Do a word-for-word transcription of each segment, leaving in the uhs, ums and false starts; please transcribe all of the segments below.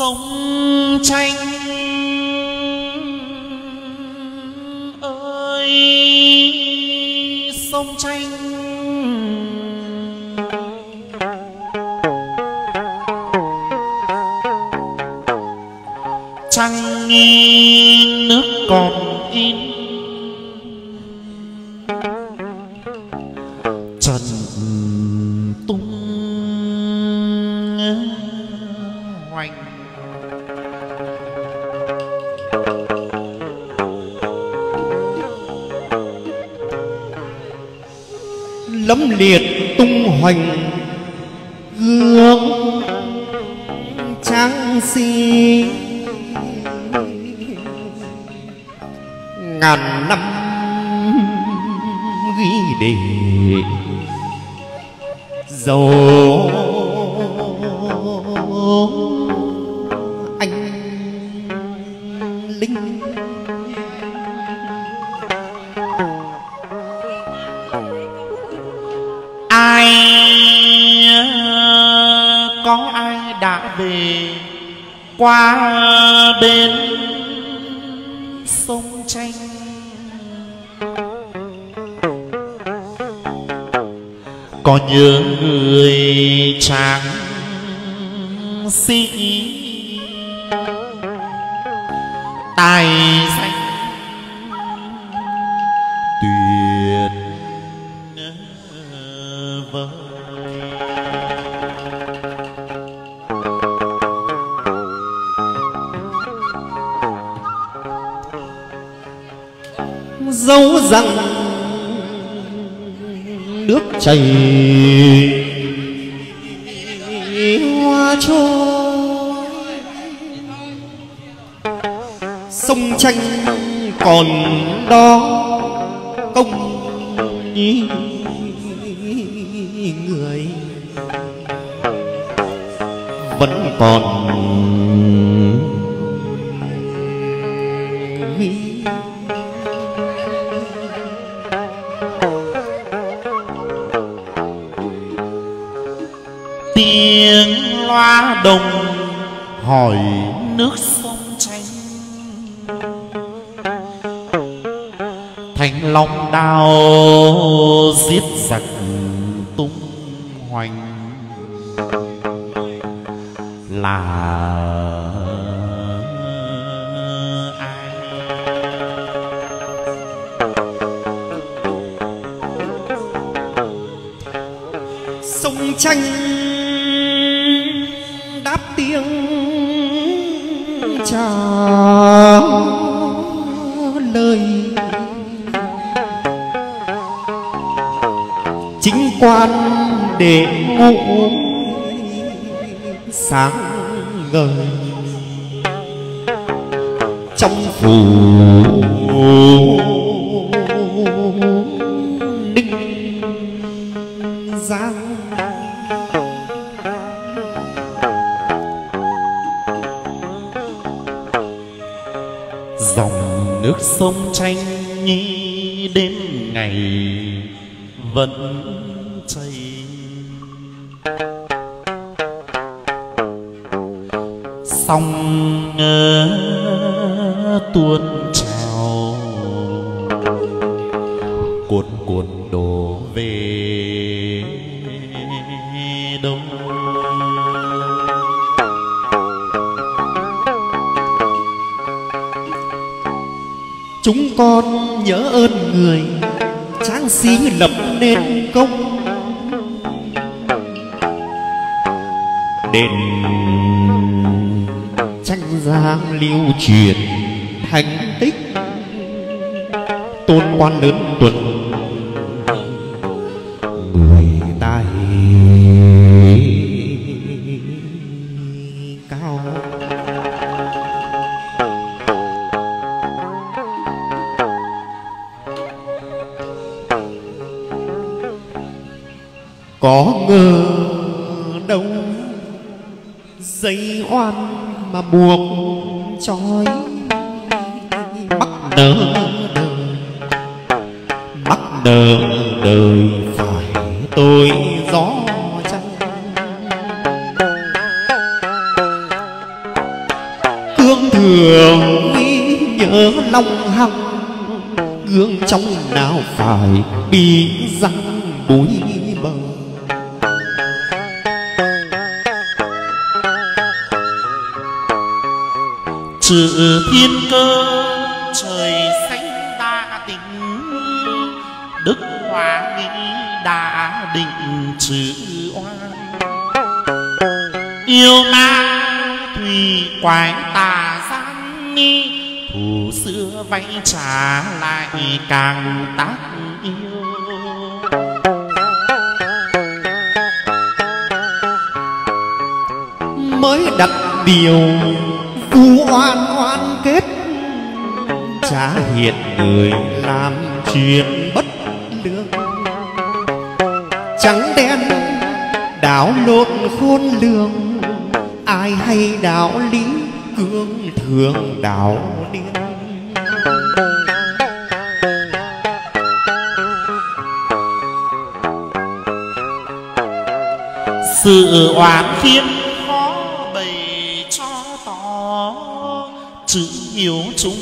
phong tranh ơi, sông tranh trăng nghi nước còn in trần tung hoành. Lấm liệt tung hoành gương trắng xi ngàn năm ghi đề dầu anh linh. Ai có ai đã về qua bên sông tranh có nhớ người chàng sĩ tài danh tuyệt vời. Dẫu rằng nước chảy hoa trôi, sông tranh còn đó công nhi người vẫn còn tiếng loa đồng hỏi nước sông tranh. Thành lòng đao giết giặc tung hoành là ai? Sông tranh đáp tiếng chào lời, chính quan để ngủ sáng ngời trong phủ Ninh Giang. Dòng nước sông tranh nhi đến ngày vẫn chảy, sông tuôn trào cuồn cuộn đổ về đông. Chúng con nhớ ơn người tráng sĩ lập nên công, đền tranh giang lưu truyền thành tích, tôn quan lớn tuần người tài cao. Có ngờ đâu dây oan mà buộc trói mắc nợ đời, mắc nợ đời phải tôi gió trăng. nóng hăng, gương trong nào phải bị răng bối bờ. Trừ thiên cơ trời xanh đã định, đức hóa nghĩ đã định trừ oan. Yêu ma thủy quái tà gian ni, thù xưa vay trả lại càng tác yêu. Mới đặt điều vu oan oan kết, chả hiện người làm chuyện bất lương. Trắng đen đảo lộn khôn lường, ai hay đạo lý cương thường đạo điên. Sự oán khiên khó bày cho tỏ, chữ hiếu trung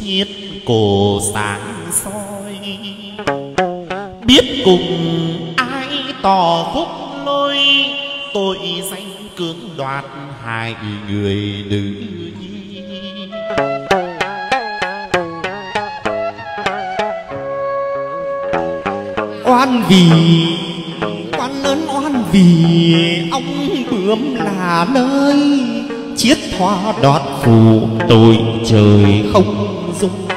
thiết cổ sáng soi. Biết cùng ai tỏ khúc lôi, tội danh cưỡng đoạt hai người nữ nhi. Oan vì oan lớn, oan vì ông bướm là nơi, chiết thoa đoạt phù tội trời không dung.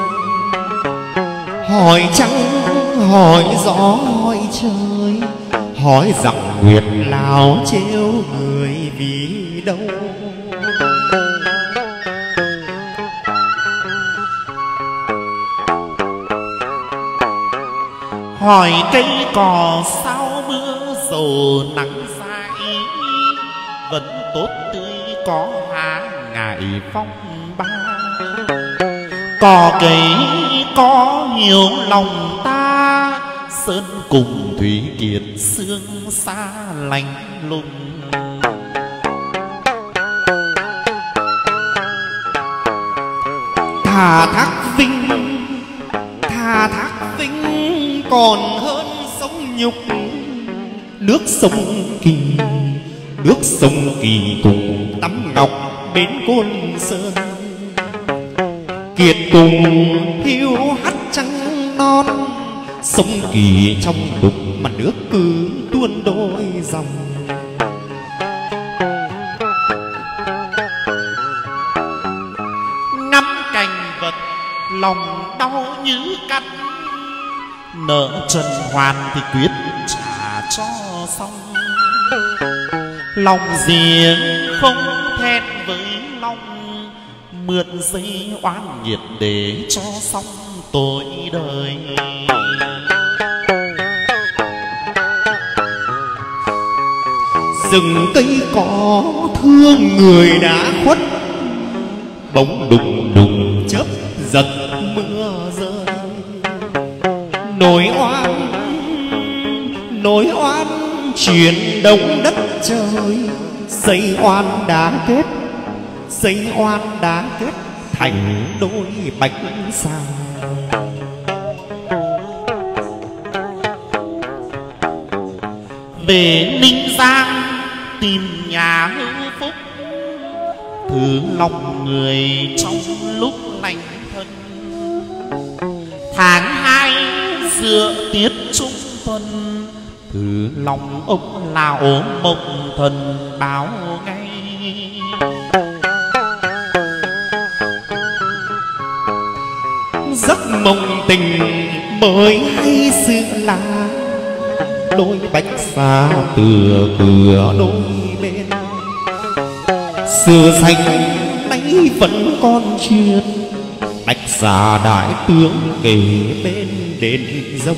Hỏi trăng hỏi gió hỏi trời, hỏi rằng nguyệt lao trêu người vì đâu. Hỏi cây cỏ sao mưa dầu nắng dãi, vẫn tốt tươi có há ngại phong ba. Cỏ cây có nhiều lòng ta, sơn cùng thủy kiệt sương xa lạnh lùng. Thà thác vinh, thà thác vinh còn hơn sống nhục. Nước sông Kỳ, nước sông Kỳ cùng tắm ngọc bến Côn Sơn. Kiệt cùng thiêu hắt trăng non, sông Kỳ trong đục mà nước cứ tuôn đôi dòng. Ngắm cảnh vật lòng đau như cắt, nợ trần hoàn thì quyết trả cho xong. Lòng riêng không thẹn với lòng, mượn giấy oan nhiệt để cho xong tội đời. Rừng cây có thương người đã khuất, bóng đùng đùng chớp giật mưa rơi. Nỗi oan, nỗi oan chuyển động đất trời, dây oan đã kết, dây oan đã kết thành đôi bạch sao. Về Ninh Giang tìm nhà hư phúc, thứ lòng người trong lúc lành thân. Tháng hai giữa tiết trung tuần, thứ lòng ông lão mộng thần báo ngay. Giấc mộng tình mới hay sự là, đôi bạch xa từ cửa đôi bên. Sự sanh nay vẫn còn chuyện, bạch xa đại tướng kể bên đền dông.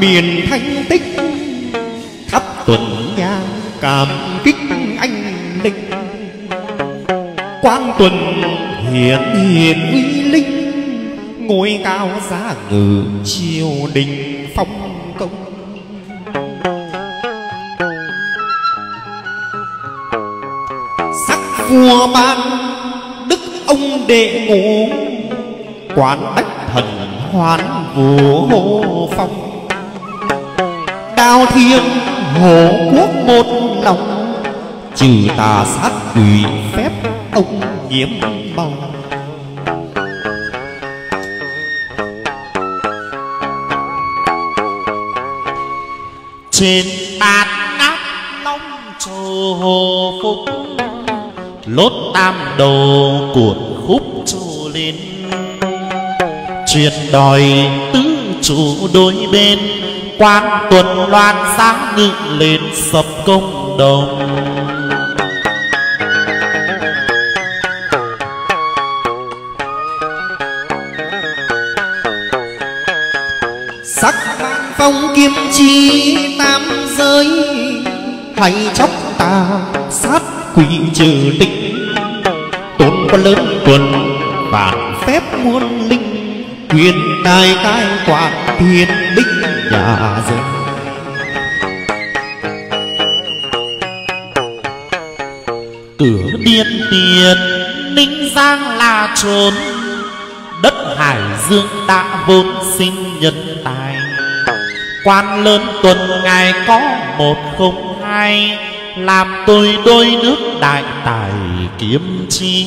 Miền thanh tích khắp tuần nhang cảm kích anh linh, quan tuần hiển hiển uy linh, ngôi cao giá ngự triều đình phong công. Sắc vua ban đức ông đệ ngũ, quán bách thần hoán vũ hô phong. Đao thiên hộ quốc một lòng, trừ tà sát quỷ phép ông nhiễm màu. Trên bạt nát long trồ hồ phúc, lốt tam đồ cuộn khúc trồ lên. Truyền đòi tứ chủ đôi bên, quan tuần loan sáng ngự lên sập công đồng. Sắc mang phong kiếm chi tam giới, hay chóc tà sát quỷ trừ tịch. Tốn quá lớn tuần bản phép muôn linh, quyền tài cai quản thiên binh nhà dân. Cửa điên tiền Ninh Giang là trốn, đất Hải Dương đã vốn sinh nhân tài. Quan lớn tuần ngài có một không hai, làm tôi đôi nước đại tài kiếm chi.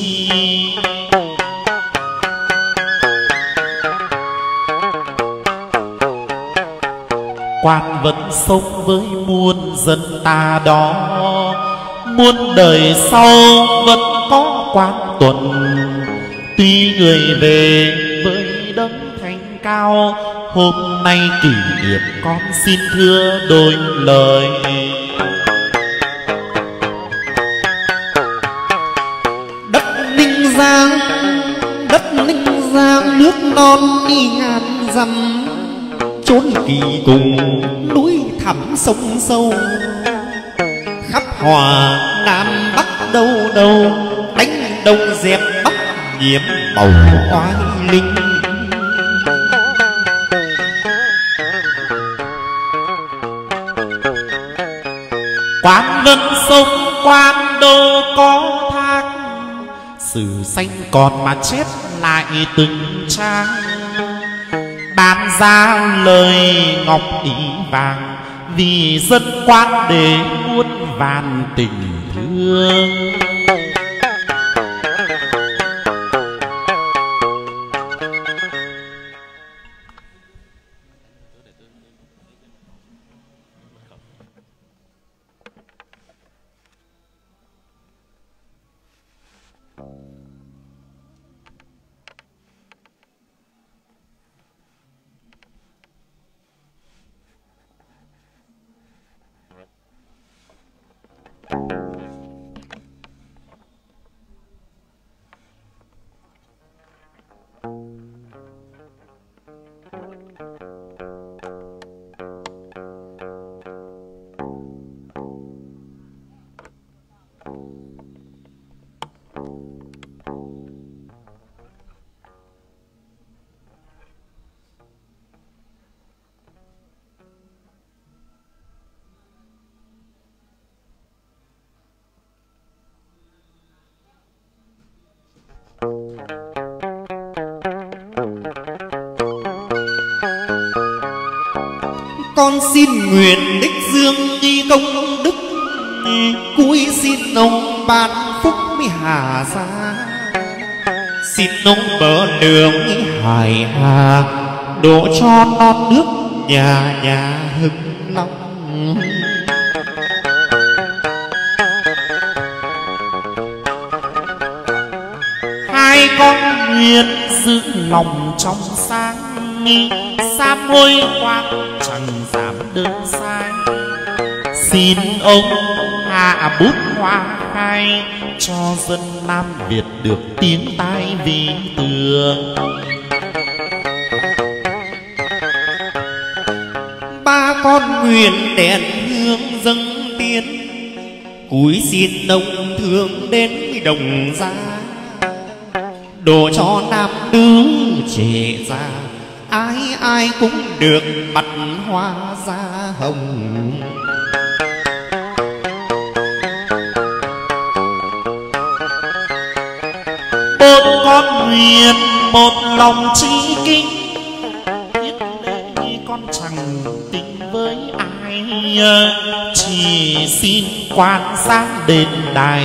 Quan vẫn sống với muôn dân ta đó, muôn đời sau vẫn có quan tuần. Tuy người về với đấng thánh cao, hôm nay kỷ niệm con xin thưa đôi lời. Đất Ninh Giang, đất Ninh Giang nước non đi ngàn dặm, chốn kỳ cùng núi thẳm sông sâu. Khắp hòa nam bắc đâu đâu, đánh đông dẹp bắc nhiễm màu oai linh. Quán lân sông quan đô có thác, sử xanh còn mà chết lại từng trang. Bàn ra lời ngọc ý vàng, vì dân quan để muôn vàn tình thương. Con xin nguyện đích dương y công đức, cúi xin ông ban phúc mới hà ra. Xin ông mở đường hải hà, đổ cho non nước nhà nhà hưng long. Hai con nguyện giữ lòng trong sáng, xa môi quang chẳng dám đơn sai. Xin ông hạ bút hoa khai, cho dân Nam Việt được tiếng tai vì tường. Ba con nguyện đèn hương dâng tiến, cúi xin ông thương đến đồng gia. đồ cho nam nữ chỉ ra, ai ai cũng được mặt hoa da hồng. Bốn con huyền một lòng chí kinh, biết đây con chẳng tình với ai, chỉ xin quan sát đền đài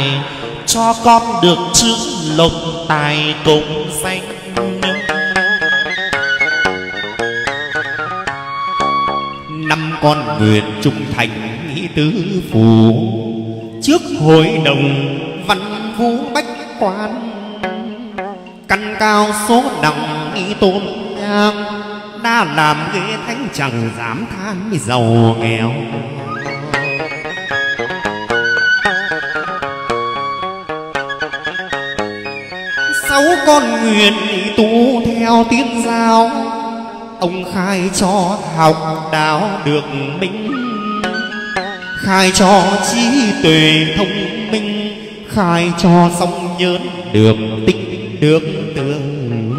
cho con được chữ lộc tài cùng danh. Năm con nguyện trung thành nghĩ tứ phủ, trước hội đồng văn vũ bách quan. Căn cao số đồng nghĩ tôn ngang, đã làm ghế thánh chẳng dám than giàu nghèo. Sáu con nguyện tu theo tiên giáo, ông khai cho học đạo được minh, khai cho trí tuệ thông minh, khai cho song nhớn được tinh được tường.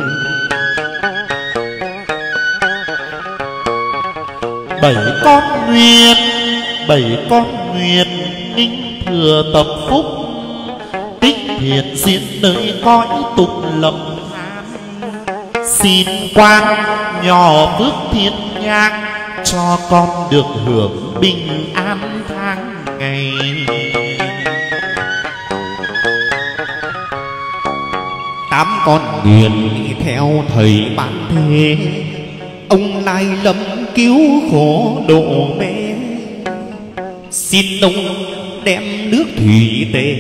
Bảy con nguyện, bảy con nguyện minh thừa tập phúc, tích thiện diễn nơi cõi tục lập. Xin quan nhỏ phước thiên nhang, cho con được hưởng bình an tháng ngày. Tám con nguyện theo thầy bạn thế, ông lai lâm cứu khổ độ bé. Xin ông đem nước thủy tề,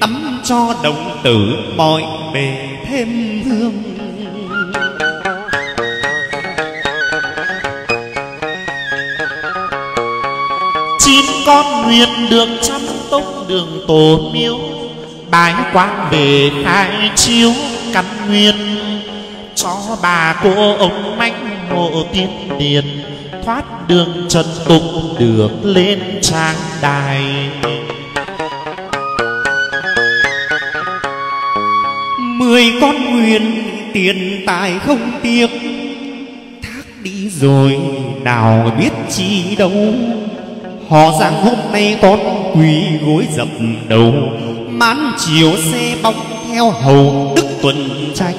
tắm cho đồng tử mọi bề thêm thương. Chín con nguyện được chăm tốc đường tổ miếu, bái quan về khai chiếu căn nguyên, cho bà cô ông manh hộ tiên điền, thoát đường trần tục được lên trang đài. Mười con nguyện tiền tài không tiếc, thác đi rồi nào biết chi đâu. Họ rằng hôm nay con quỳ gối dập đầu, mãn chiều xe bóng theo hầu đức tuần tránh.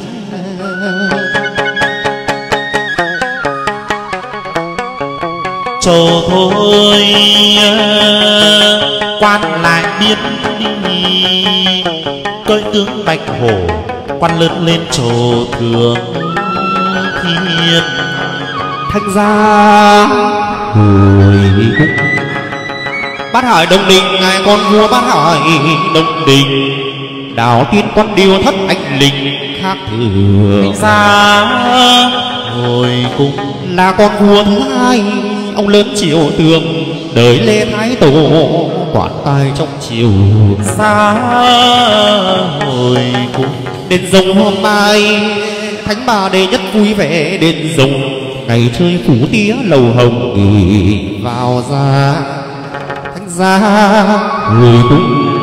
Chờ thôi quan lại biết đi, cơi tướng bạch hổ quan lớn lên trầu thượng thiên. Thanh gia hồi cũng bát hải Đông Đình, ngài con vua bát hải Đông Đình, đào tiên con điêu thất anh linh khác thừa ra hồi cùng. Là con vua thứ hai ông lớn triều tường, đời Lê Thái Tổ quản tài trong triều xa hồi cùng. Đền rồng hôm mai thánh bà đệ nhất vui vẻ đền rồng, ngày chơi phủ tía lầu hồng nghỉ vào ra ra người cũng.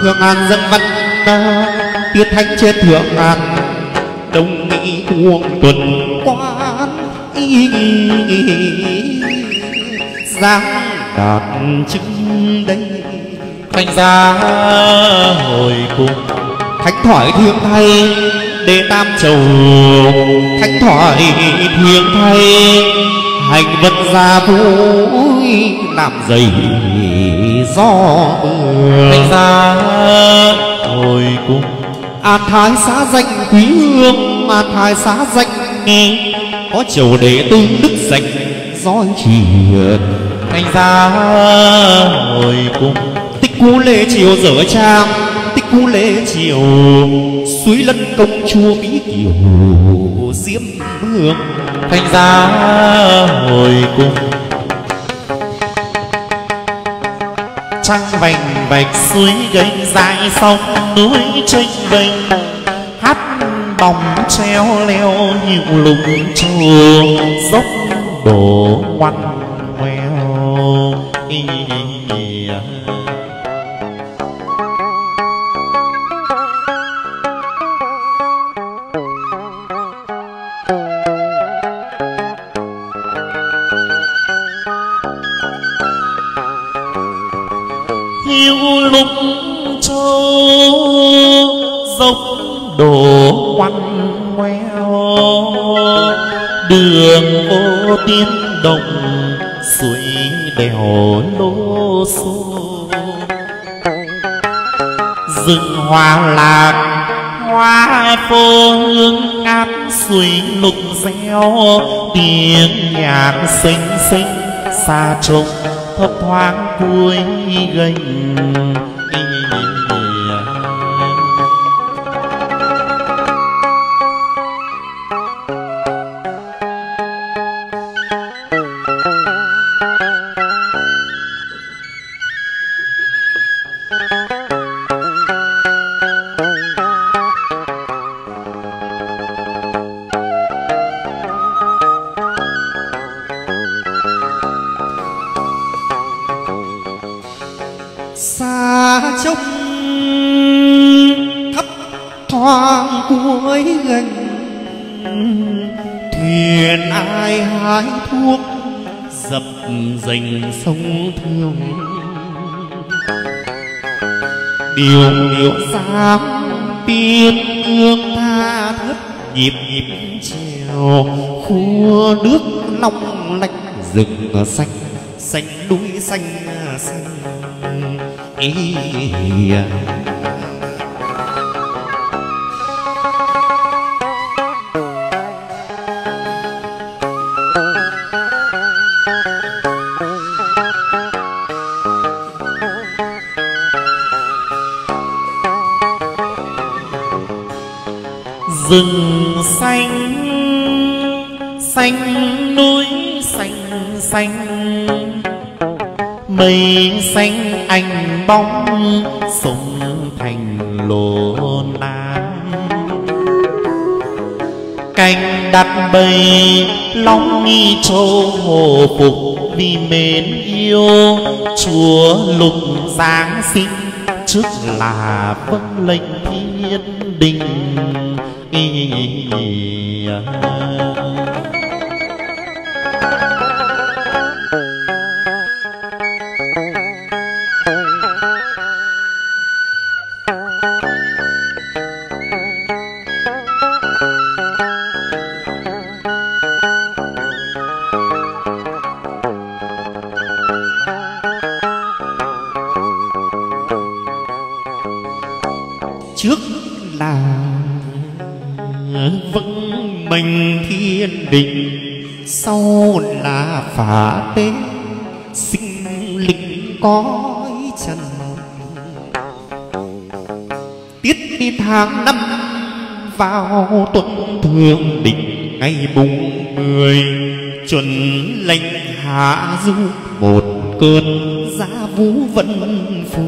Thượng An dân văn ta tiết thanh trên Thượng An, Đông Nghị cuồng tuần quán ý giang đạt chứng đây. Thanh gia hồi cùng thánh thoại thiên thay đê tam chầu, thánh thoại thiên thay hành vật gia vui làm dày gió mưa. Thanh gia hồi cùng an thái xá danh quý hương, an thái xá danh có triều đệ tư đức danh gió triệt. Thanh gia hồi cùng tích cú lê triều dở trang, tích cú lê triều suối lân công chúa mỹ kiều diễm hương. Thanh gia hồi cùng trăng vành bạch suối gành dài sông núi tranh vành, hát bóng treo leo nhiều lùng trường dốc đổ ngoằn ngoèo. dốc trô dốc đổ quanh ngoeo, đường vô tiên đồng suối đèo lô xô. Rừng hoa lạc hoa phố hương ngát, suối lục reo tiếng nhạc xinh xinh, xa trông thấp thoáng cuối gành. Dành sông thương điều điệu dám biết ương tha thất nhịp nhịp chiều, khu nước long lanh rừng xanh xanh núi xanh xanh. Ý, ý, rừng xanh xanh núi xanh xanh, mây xanh ánh bóng sông thành lộ nam. Cành đặt bầy long nghi châu hồ phục vì mến yêu, chúa lục giáng sinh trước là vâng lệnh thiên đình. Trước là vững mình thiên đình, sau là phá tế sinh linh cõi trần. Tiết đi tháng năm vào tuần thường định, ngày mùng mười chuẩn lệnh hạ du, một cơn giá vũ vân phù.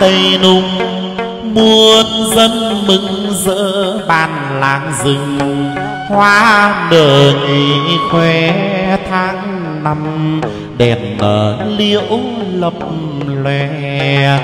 Tây nung muôn dân mừng rỡ, bàn làng rừng hoa nở khoe tháng năm, đèn ở liễu lập lòe.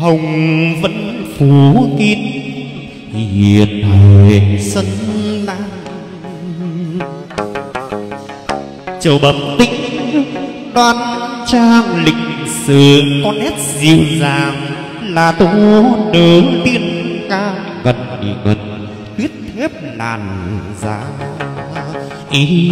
Hồng vẫn phủ kín hiền hề sân lam, châu bẩm tĩnh đoan trang lịch sử, con nét dịu dàng là tố nữ tiên ca gần. ngân tuyết thép làn da ý.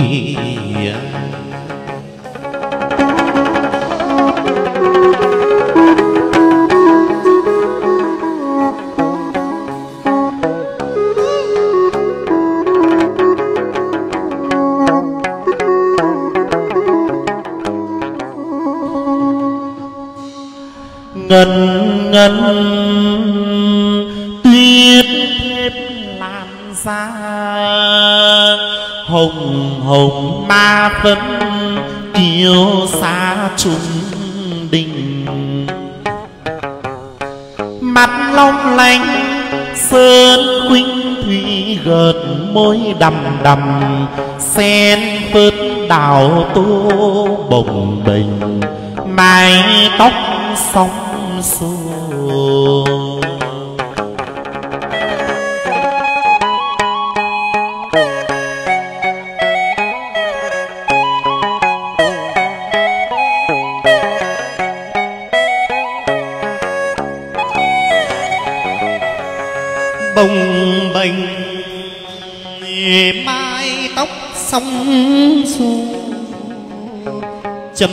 Ngân ngân tuyết thép làm ra hồng hồng ma phấn chiếu xa trùng đình, mặt long lanh sơn khuynh thủy gợt môi đầm đầm sen phớt đào tô bồng bềnh mái tóc sóng xô. Bồng bềnh mái tóc sóng xô chấm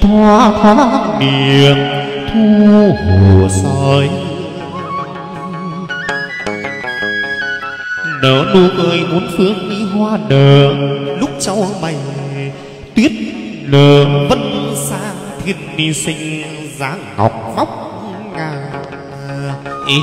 thoa thoa miệng thu hồ soi nở nụ cười muốn phương mỹ hoa nở lúc cháu mày tuyết nở vẫn sang thiên ni sinh giá ngọc móc ngà ý.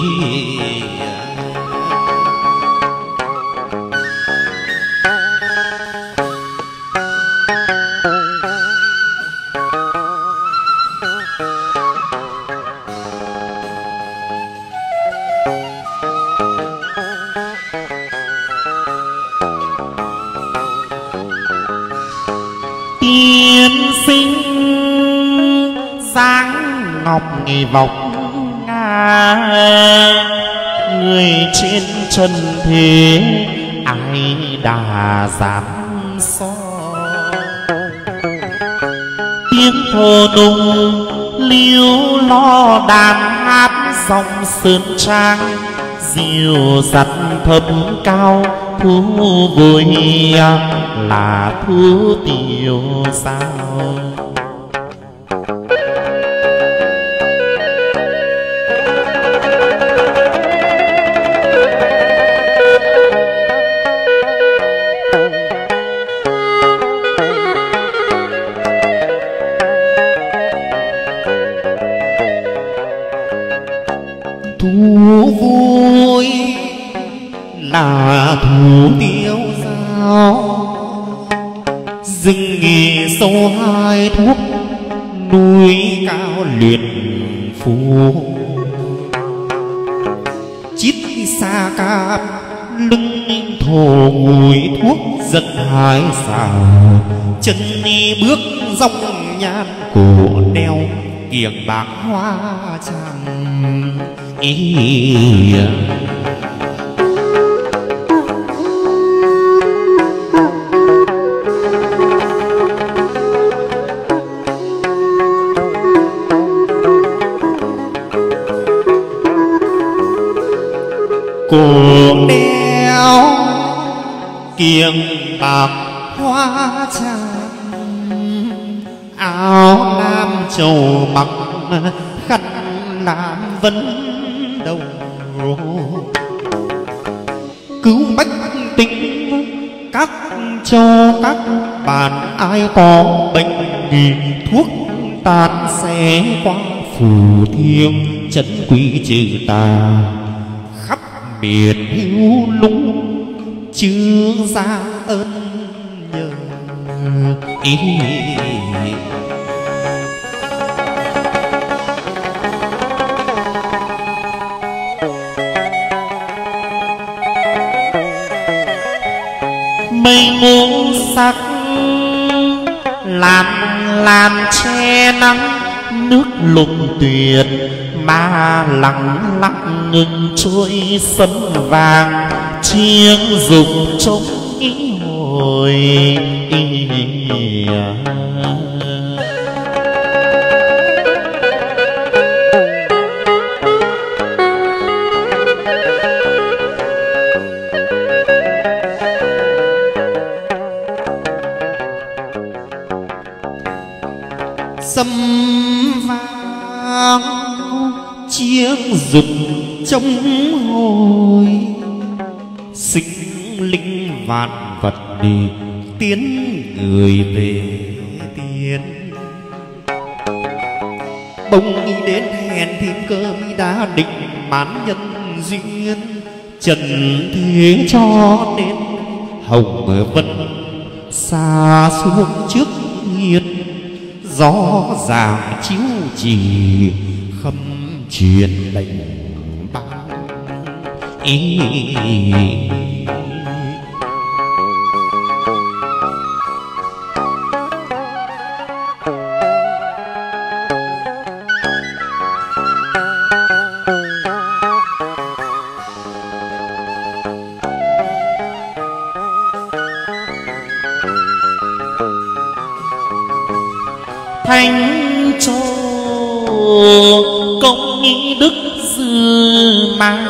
Nghi vọng nga người trên trần thế ai đã dám so, tiếng thơ nùng liêu lo đàn hát dòng sơn trang diều giặt thấp cao thu vui là thu tiêu sao. Thủ tiêu dao dinh nghề sâu hai thuốc núi cao liệt phù chít xa cáp lưng thổ ngùi thuốc giật hái xào chân đi bước dòng nhan cổ đeo kiềng bạc hoa tràng ý. Cuồng đeo kiềng bạc hoa tràng áo lam trầu mặc khăn làm vấn đầu cứu bách tính các cho các bạn ai có bệnh thì thuốc tàn xé qua phù thiêng trấn quỷ trừ tà biệt hữu lũng chưa ra ơn nhờ ý. Mây muôn sắc làm làm che nắng nước lùng tuyệt ma lặng lặng ngừng trôi sấm vàng chiêng dục trông ý hồi ý. sâm vang chiêng rực trống hồi, sinh linh vạn vật đi tiến người về tiên. Bông y đến hèn thêm cơ mi đã định mãn nhân duyên, trần thế cho nên hồng vân xa xuống trước nghiệt, gió ràng chiếu chỉ khâm truyền lệnh bác ý. Thánh cho công nghĩ đức dư man,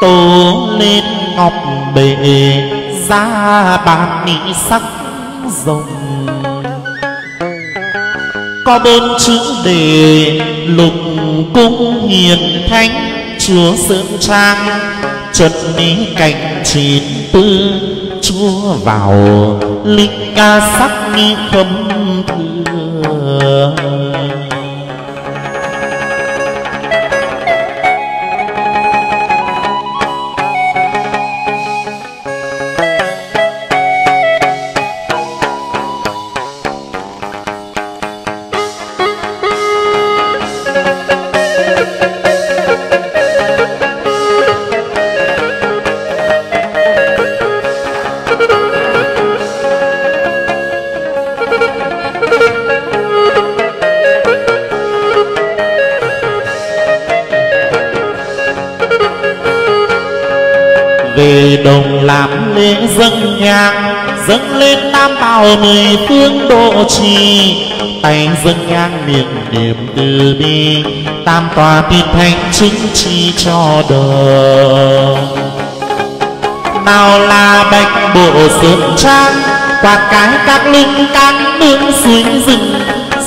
tổ lên ngọc bể ra bàn mỹ sắc rồng, có bên chữ đề lục cung hiền thánh chúa sương trang, chuẩn lý cảnh chín tư chúa vào linh ca sắc nghi khấm thừa. Về đồng làm lễ dâng nhang, dâng lên tam bảo mười phương độ trì, tay dâng nhang miệng niệm từ bi, tam tòa thiên thánh chứng chi cho đời. Nào là bạch bộ sớm trang, quạt cái các linh các nương suối rừng,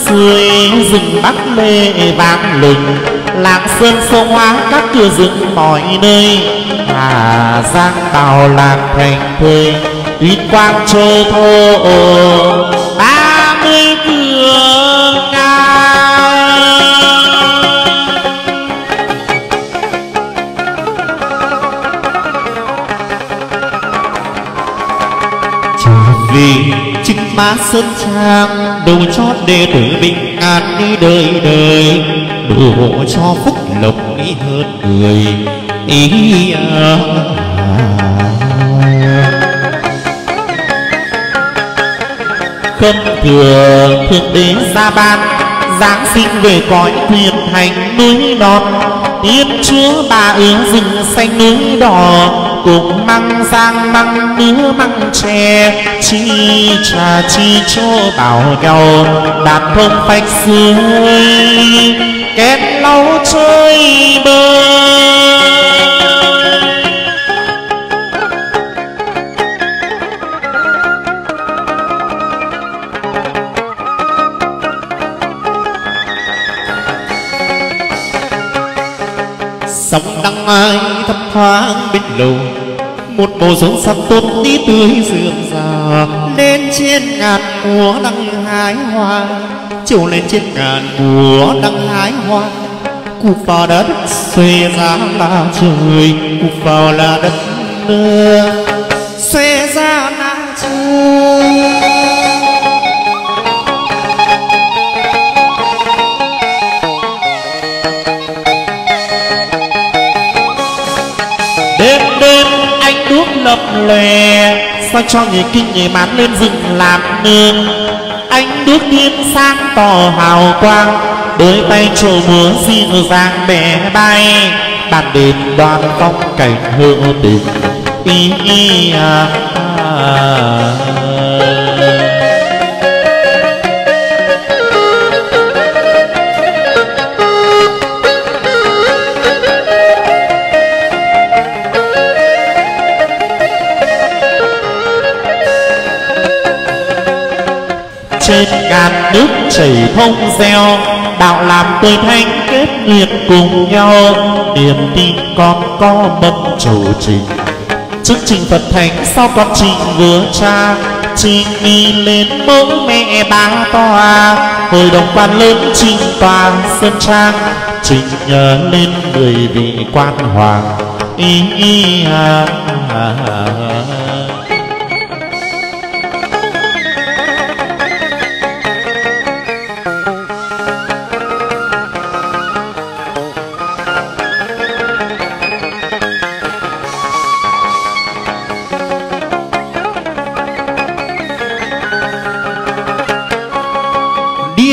suối rừng bắc lê vang lừng, Lạng Sơn sông Hóa các cửa rừng mọi nơi, Hà Giang Tào Lạc thành thời, Tuyên Quang Châu Thổ ba mươi cửa ngang. Trở vì chính má sơn trang, đầu chót đệ tử bình an đi đời đời, đủ hộ cho phúc lộc ý hơn người ý. À, khâm thừa thượng đế ra ban, giáng sinh về cõi thuyền thành núi non, tiên chúa bà ứng rừng xanh núi đỏ, cùng măng giang măng nứa măng tre, chi trà chi chỗ bảo nhau đạp thông phách suối kết lâu chơi bơi. Sóng đăng ai thấp thoáng bên lầu, một bầu rốn sắc tốt tí tươi rượm rà, lên trên ngàn mùa đăng hái hoa, chiều lên trên ngàn mùa đăng hái hoa. Cụp vào đất xòe ra là trời, cụp vào là đất mưa xòe ra là trời. Lập lè sao cho người kinh nhảy mát lên rừng làm nương, anh đuốc thiên sáng tỏ hào quang, đôi tay trổ múa dịu dàng bẻ bay, đàn đền đoàn phong cảnh hữu tình ý, ý à, à. trên ngàn nước chảy thông gieo, đạo làm tôi thanh kết nguyện cùng nhau. Niềm tin con có mâm chủ trình, trước trình Phật thành sau con trình vừa cha. Trình đi lên mẫu mẹ ba tòa, hội đồng quan lớn trình toàn sơn trang. Trình nhớ lên mười vị quan hoàng, ý ý à, à, à.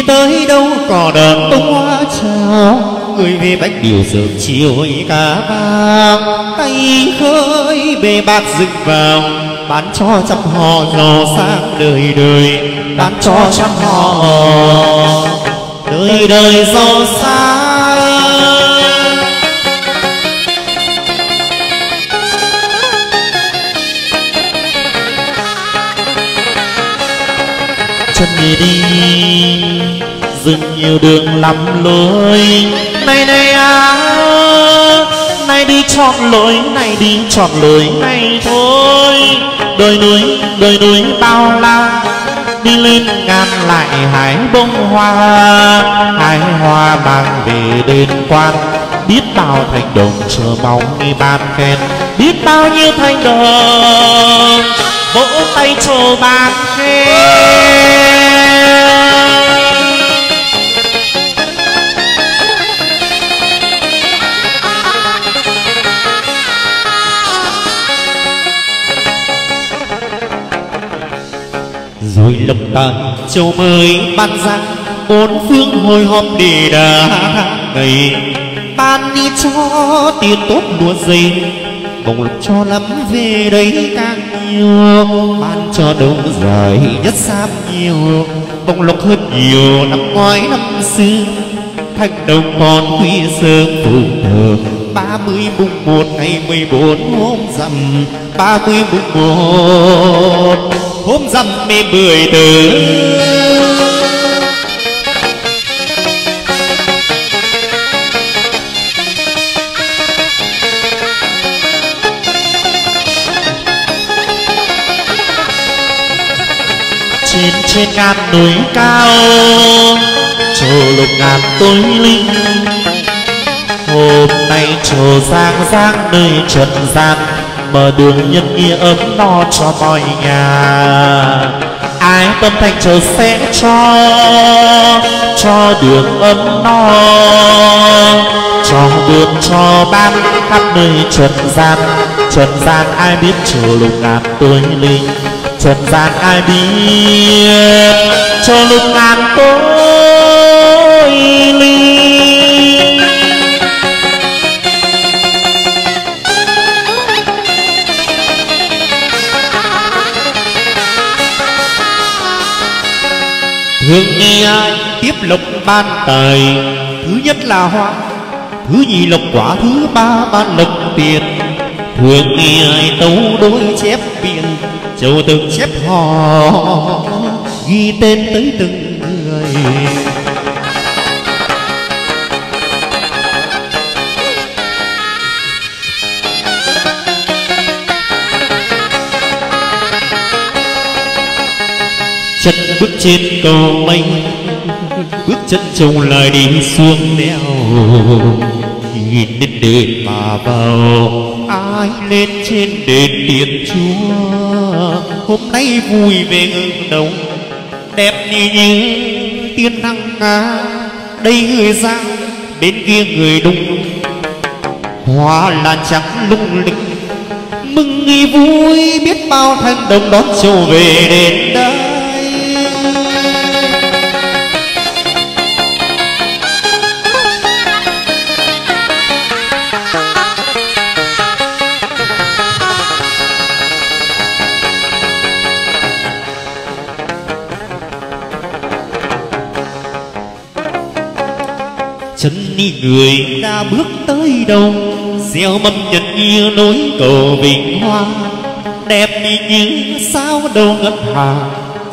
Tới đâu cỏ đờn tung hoa trào, người về bách điều sớm chiều cá vàng. Tay khơi bề bạc rực vào, bán cho trăm họ giàu sang đời đời, bán cho trăm họ đời đời giàu sang. Chân đi đi dừng nhiều đường lắm lối, này này à, này đi chọn lối, này đi chọn lối này thôi. Đồi núi đồi núi bao la, đi lên ngàn lại hái bông hoa, hái hoa mang về đền quan. Biết bao thành đồng chờ mong nghe ban khen, biết bao nhiêu thành đồng vỗ tay chờ ban khen. Rồi lộc tàn châu mới ban giang, bốn phương hồi họp để đà ngày. Ban đi cho tiền tốt lúa dày, mong lộc cho lắm về đấy càng nhiều. Ban cho đông dài nhất sáp nhiều, mong lộc hơn nhiều năm ngoái năm xưa. Thành đồng còn khuya sớm phù thờ, ba mươi mùng một ngày mười bốn hôm rằm, ba mươi mùng một hôm rằm mê bưởi tử. Trên trên ngàn núi cao, trầu lục ngàn tối linh. Hôm nay trầu giang giang nơi trần gian, mở đường nhân nghĩa ấm no cho mọi nhà. Ai tâm thành trời sẽ cho, cho đường ấm no, cho đường cho ban khắp nơi trần gian. Trần gian ai biết trời lục ngàn tối linh, trần gian ai biết trời lục ngàn tối linh. Thường nghe tiếp lộc ban tài, thứ nhất là hoa, thứ nhì lộc quả, thứ ba ban lộc tiền. Thường nghe tấu đối chép biển, châu từng chép hò, ghi tên tới từng người. Chân bước trên cầu mây, bước chân trông lại đi xuống đèo. Nhìn lên đền mà vào, ai lên trên đền Thiên Chúa. Hôm nay vui về ngừng đồng, đẹp như như tiên thăng ca. Đây người Giang, bên kia người Đông, hoa là trắng lung linh. Mừng nghi vui, biết bao thanh đồng đón trầu về đền đây. Chân đi người đã bước tới đâu, gieo mâm nhật như lối cầu Vĩnh Hoa. Đẹp đi như sao đâu ngất hà,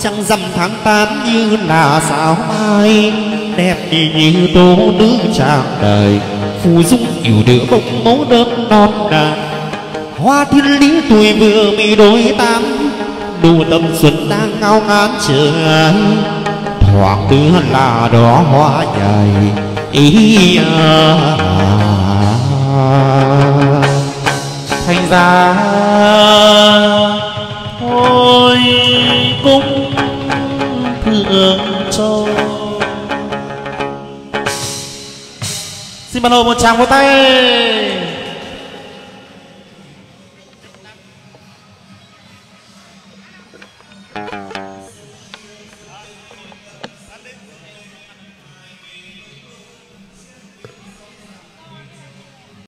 trăng rằm tháng tám như là sao mai, đẹp như tố nữ tràng đời, phù dung kiểu đứa bông mẫu đơn non nàng. Hoa thiên lý tuổi vừa bị đôi tám, đủ tâm xuân đang ngao ngán chờ ai. Thoáng tứ là đóa hoa nhài ý à. Thành ra thôi cũng thương trâu. Xin bạn hội một tràng vỗ tay.